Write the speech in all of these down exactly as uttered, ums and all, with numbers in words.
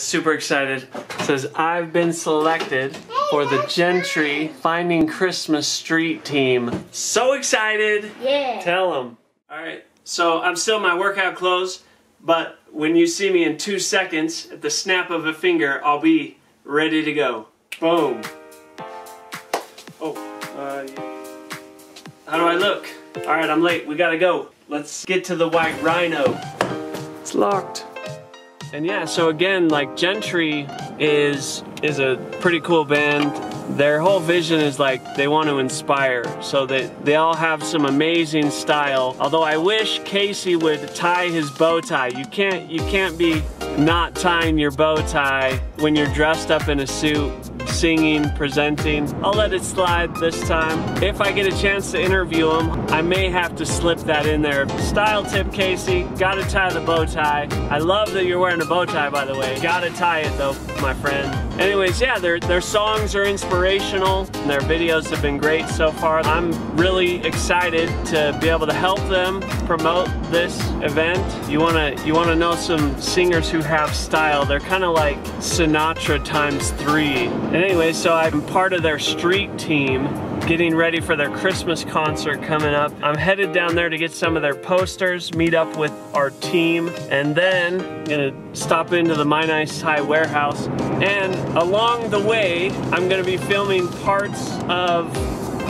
Super excited. It says, I've been selected for the Gentry Finding Christmas Street team. So excited. Yeah. Tell them. All right. So I'm still in my workout clothes, but when you see me in two seconds, at the snap of a finger, I'll be ready to go. Boom. Oh, uh, how do I look? All right, I'm late. We gotta go. Let's get to the White Rhino. It's locked. And yeah, so again, like Gentry is is a pretty cool band. Their whole vision is like they want to inspire. So they, they all have some amazing style. Although I wish Casey would tie his bow tie. You can't you can't be not tying your bow tie when you're dressed up in a suit, singing, presenting. I'll let it slide this time. If I get a chance to interview him, I may have to slip that in there. Style tip, Casey, gotta tie the bow tie. I love that you're wearing a bow tie, by the way. Gotta tie it though, my friend. Anyways, yeah, their, their songs are inspirational. And their videos have been great so far. I'm really excited to be able to help them promote this event. You wanna, you wanna know some singers who have style. They're kind of like Sinatra times three. And anyway, so I'm part of their street team, getting ready for their Christmas concert coming up. I'm headed down there to get some of their posters, meet up with our team, and then I'm gonna stop into the MyNiceTie warehouse. And along the way, I'm gonna be filming parts of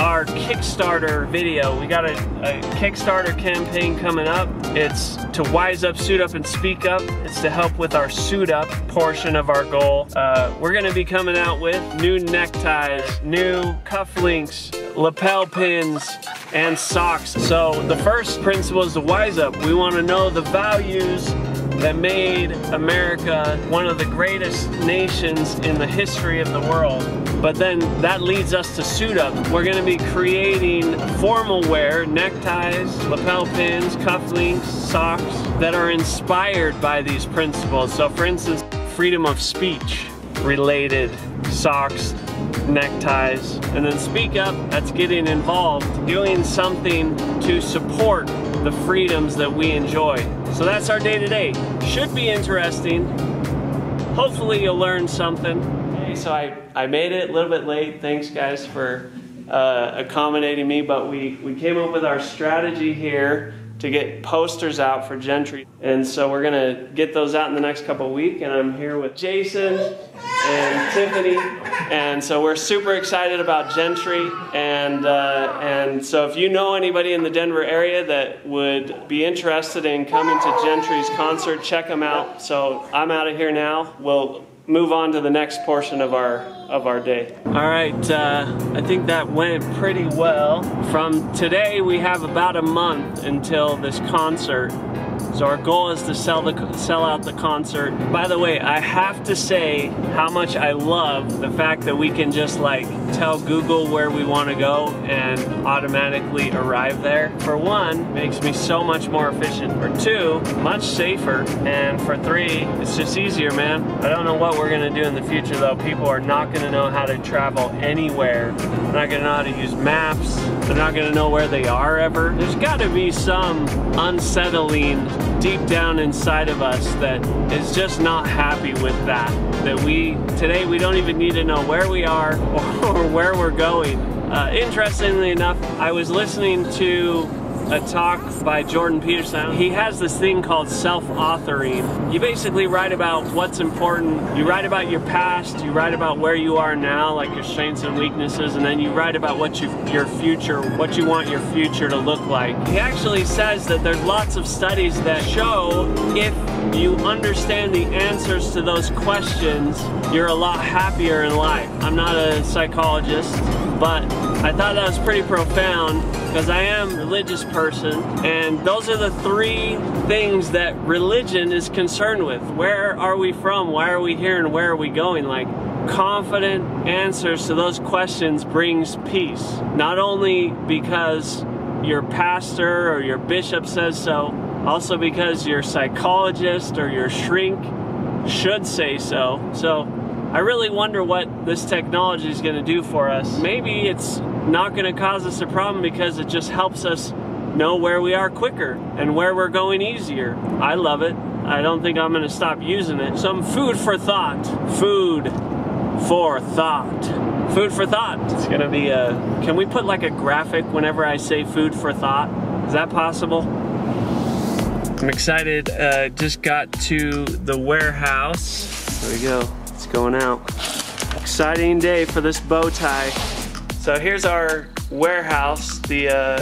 our Kickstarter video. We got a, a Kickstarter campaign coming up. It's to wise up, suit up, and speak up. It's to help with our suit up portion of our goal. Uh, we're gonna be coming out with new neckties, new cufflinks, lapel pins, and socks. So the first principle is to wise up. We wanna know the values that made America one of the greatest nations in the history of the world. But then that leads us to suit up. We're gonna be creating formal wear, neckties, lapel pins, cufflinks, socks that are inspired by these principles. So for instance, freedom of speech related socks, neckties, and then speak up, that's getting involved, doing something to support the freedoms that we enjoy. So that's our day today. Should be interesting. Hopefully you'll learn something. Okay, so I, I made it a little bit late. Thanks guys for uh, accommodating me, but we, we came up with our strategy here to get posters out for Gentry. And so we're gonna get those out in the next couple of weeks, and I'm here with Jason and Tiffany, and so we're super excited about Gentry, and uh, and so if you know anybody in the Denver area that would be interested in coming to Gentry's concert, check them out. So I'm out of here now. We'll move on to the next portion of our of our day. All right, uh, I think that went pretty well. From today, we have about a month until this concert. So our goal is to sell the sell out the concert. By the way, I have to say how much I love the fact that we can just like tell Google where we want to go and automatically arrive there. For one, makes me so much more efficient. For two, much safer. And for three, it's just easier, man. I don't know what we're gonna do in the future though. People are not gonna know how to travel anywhere. They're not gonna know how to use maps. They're not gonna know where they are ever. There's gotta be some unsettling deep down inside of us that is just not happy with that. That we, today we don't even need to know where we are or where we're going. Uh, interestingly enough, I was listening to a talk by Jordan Peterson. He has this thing called self-authoring. You basically write about what's important. You write about your past, you write about where you are now, like your strengths and weaknesses, and then you write about what you, your future, what you want your future to look like. He actually says that there's lots of studies that show if you understand the answers to those questions, you're a lot happier in life. I'm not a psychologist, but I thought that was pretty profound because I am a religious person, and those are the three things that religion is concerned with. Where are we from? Why are we here? And where are we going? Like, confident answers to those questions brings peace. Not only because your pastor or your bishop says so, also because your psychologist or your shrink should say so. So I really wonder what this technology is going to do for us. Maybe it's not going to cause us a problem because it just helps us know where we are quicker and where we're going easier. I love it. I don't think I'm going to stop using it. Some food for thought. Food for thought. Food for thought. It's going to be a... Can we put like a graphic whenever I say food for thought? Is that possible? I'm excited. Uh, just got to the warehouse. There we go. It's going out. Exciting day for this bow tie. So here's our warehouse, the uh,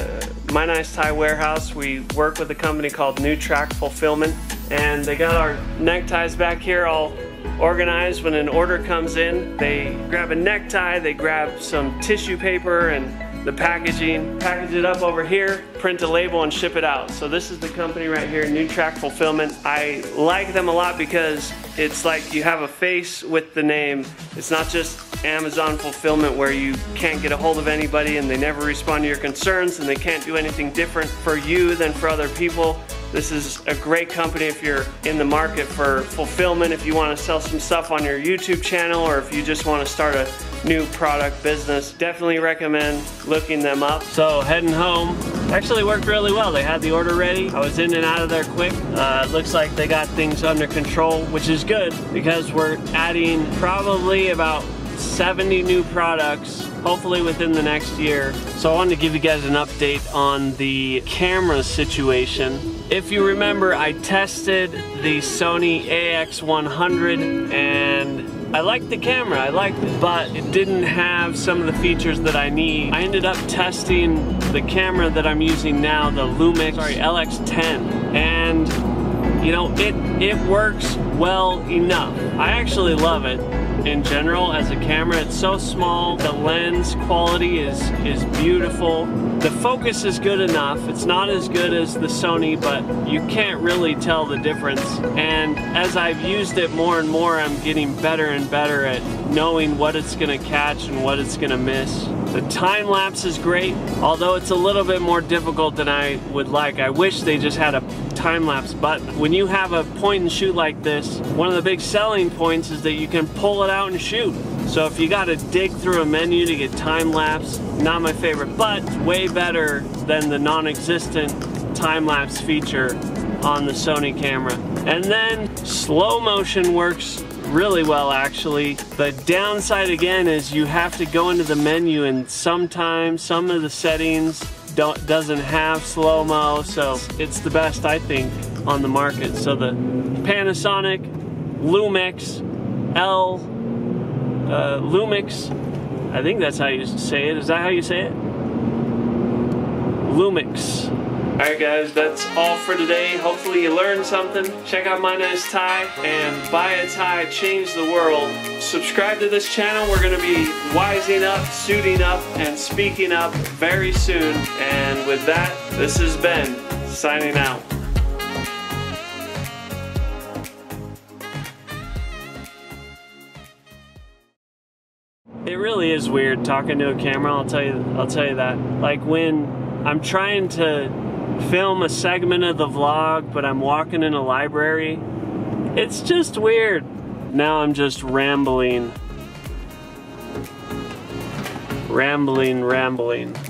MyNiceTie warehouse. We work with a company called New Track Fulfillment, and they got our neckties back here all organized. When an order comes in, they grab a necktie, they grab some tissue paper and the packaging, package it up over here, print a label and ship it out. So this is the company right here, New Track Fulfillment. I like them a lot because it's like you have a face with the name. It's not just Amazon Fulfillment where you can't get a hold of anybody and they never respond to your concerns and they can't do anything different for you than for other people. This is a great company if you're in the market for fulfillment, if you want to sell some stuff on your YouTube channel or if you just want to start a new product business. Definitely recommend looking them up. So heading home. Actually worked really well. They had the order ready. I was in and out of there quick. Uh, looks like they got things under control, which is good because we're adding probably about seventy new products, hopefully within the next year. So I wanted to give you guys an update on the camera situation. If you remember, I tested the Sony A X one hundred and I liked the camera, I liked it, but it didn't have some of the features that I need. I ended up testing the camera that I'm using now, the Lumix sorry, L X ten, and you know, it, it works well enough. I actually love it. In general, as a camera, it's so small, the lens quality is is beautiful, the focus is good enough. It's not as good as the Sony, but you can't really tell the difference. And as I've used it more and more, I'm getting better and better at knowing what it's gonna catch and what it's gonna miss. The time lapse is great, although it's a little bit more difficult than I would like. I wish they just had a time lapse, but when you have a point and shoot like this, one of the big selling points is that you can pull it out and shoot. So if you gotta dig through a menu to get time lapse, not my favorite, but way better than the non-existent time lapse feature on the Sony camera. And then slow motion works really well, actually. The downside again is you have to go into the menu, and sometimes some of the settings don't doesn't have slow-mo, so it's the best I think on the market. So the Panasonic Lumix L uh, Lumix, I think that's how you say it. Is that how you say it? Lumix. Alright guys, that's all for today. Hopefully you learned something. Check out MyNiceTie and buy a tie, change the world. Subscribe to this channel. We're going to be wising up, suiting up, and speaking up very soon. And with that, this has been signing out. It really is weird talking to a camera, I'll tell you, I'll tell you that. Like when I'm trying to film a segment of the vlog, but I'm walking in a library. It's just weird. Now I'm just rambling. Rambling, rambling.